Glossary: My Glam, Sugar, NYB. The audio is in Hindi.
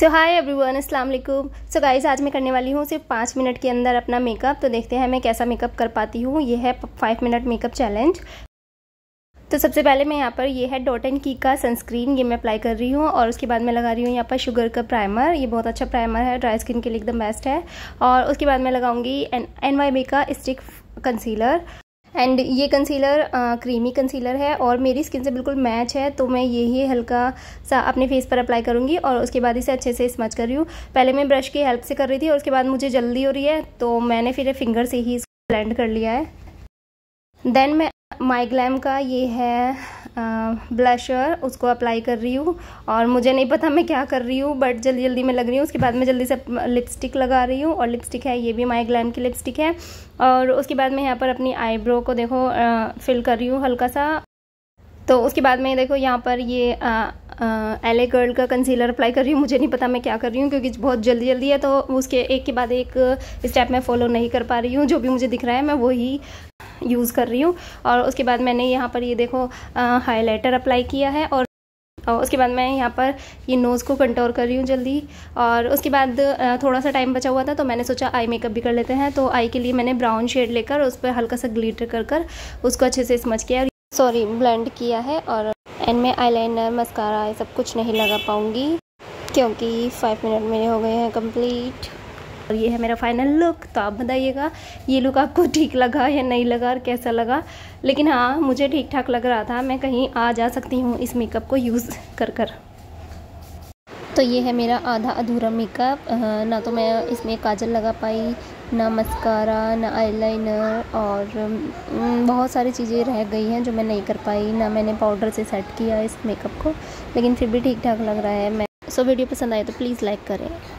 सो हाय एवरीवन, अस्सलाम वालेकुम। सो गाइस, आज मैं करने वाली हूँ सिर्फ 5 मिनट के अंदर अपना मेकअप। तो देखते हैं मैं कैसा मेकअप कर पाती हूँ। ये है 5 मिनट मेकअप चैलेंज। तो सबसे पहले मैं यहाँ पर ये है डॉटन की का सनस्क्रीन, ये मैं अप्लाई कर रही हूँ। और उसके बाद मैं लगा रही हूँ यहाँ पर शुगर का प्राइमर। ये बहुत अच्छा प्राइमर है, ड्राई स्किन के लिए एकदम बेस्ट है। और उसके बाद मैं लगाऊंगी NYB का स्टिक कंसीलर। एंड ये कंसीलर क्रीमी कंसीलर है और मेरी स्किन से बिल्कुल मैच है, तो मैं यही हल्का सा अपने फेस पर अप्लाई करूँगी। और उसके बाद इसे अच्छे से स्मच कर रही हूँ। पहले मैं ब्रश की हेल्प से कर रही थी और उसके बाद मुझे जल्दी हो रही है, तो मैंने फिर फिंगर से ही इसको ब्लेंड कर लिया है। देन मैं माई ग्लैम का ये है ब्लशर, उसको अप्लाई कर रही हूँ। और मुझे नहीं पता मैं क्या कर रही हूँ, बट जल्दी जल्दी मैं लग रही हूँ। उसके बाद मैं जल्दी से लिपस्टिक लगा रही हूँ, और लिपस्टिक है ये भी माई ग्लैम की लिपस्टिक है। और उसके बाद मैं यहाँ पर अपनी आईब्रो को देखो फिल कर रही हूँ हल्का सा। तो उसके बाद मैं देखो यहाँ पर ये एल गर्ल का कंसीलर अप्लाई कर रही हूँ। मुझे नहीं पता मैं क्या कर रही हूँ क्योंकि बहुत जल्दी जल्दी है, तो उसके एक के बाद एक स्टेप मैं फॉलो नहीं कर पा रही हूँ। जो भी मुझे दिख रहा है मैं वही यूज़ कर रही हूँ। और उसके बाद मैंने यहाँ पर ये देखो हाइलाइटर अप्लाई किया है। और उसके बाद मैं यहाँ पर ये नोज़ को कंटोर कर रही हूँ जल्दी। और उसके बाद थोड़ा सा टाइम बचा हुआ था, तो मैंने सोचा आई मेकअप भी कर लेते हैं। तो आई के लिए मैंने ब्राउन शेड लेकर उस पर हल्का सा ग्लिटर कर उसको अच्छे से स्मच किया, सॉरी ब्लेंड किया है। और एंड में आईलाइनर, मस्कारा ये सब कुछ नहीं लगा पाऊँगी क्योंकि 5 मिनट मेरे हो गए हैं कंप्लीट। और ये है मेरा फाइनल लुक। तो आप बताइएगा ये लुक आपको ठीक लगा या नहीं लगा और कैसा लगा। लेकिन हाँ, मुझे ठीक ठाक लग रहा था। मैं कहीं आ जा सकती हूँ इस मेकअप को यूज़ कर। तो ये है मेरा आधा अधूरा मेकअप। ना तो मैं इसमें काजल लगा पाई, ना मस्कारा, ना आईलाइनर, और बहुत सारी चीज़ें रह गई हैं जो मैं नहीं कर पाई। ना मैंने पाउडर से सेट किया इस मेकअप को, लेकिन फिर भी ठीक ठाक लग रहा है। मैं वीडियो पसंद आए तो प्लीज़ लाइक करें।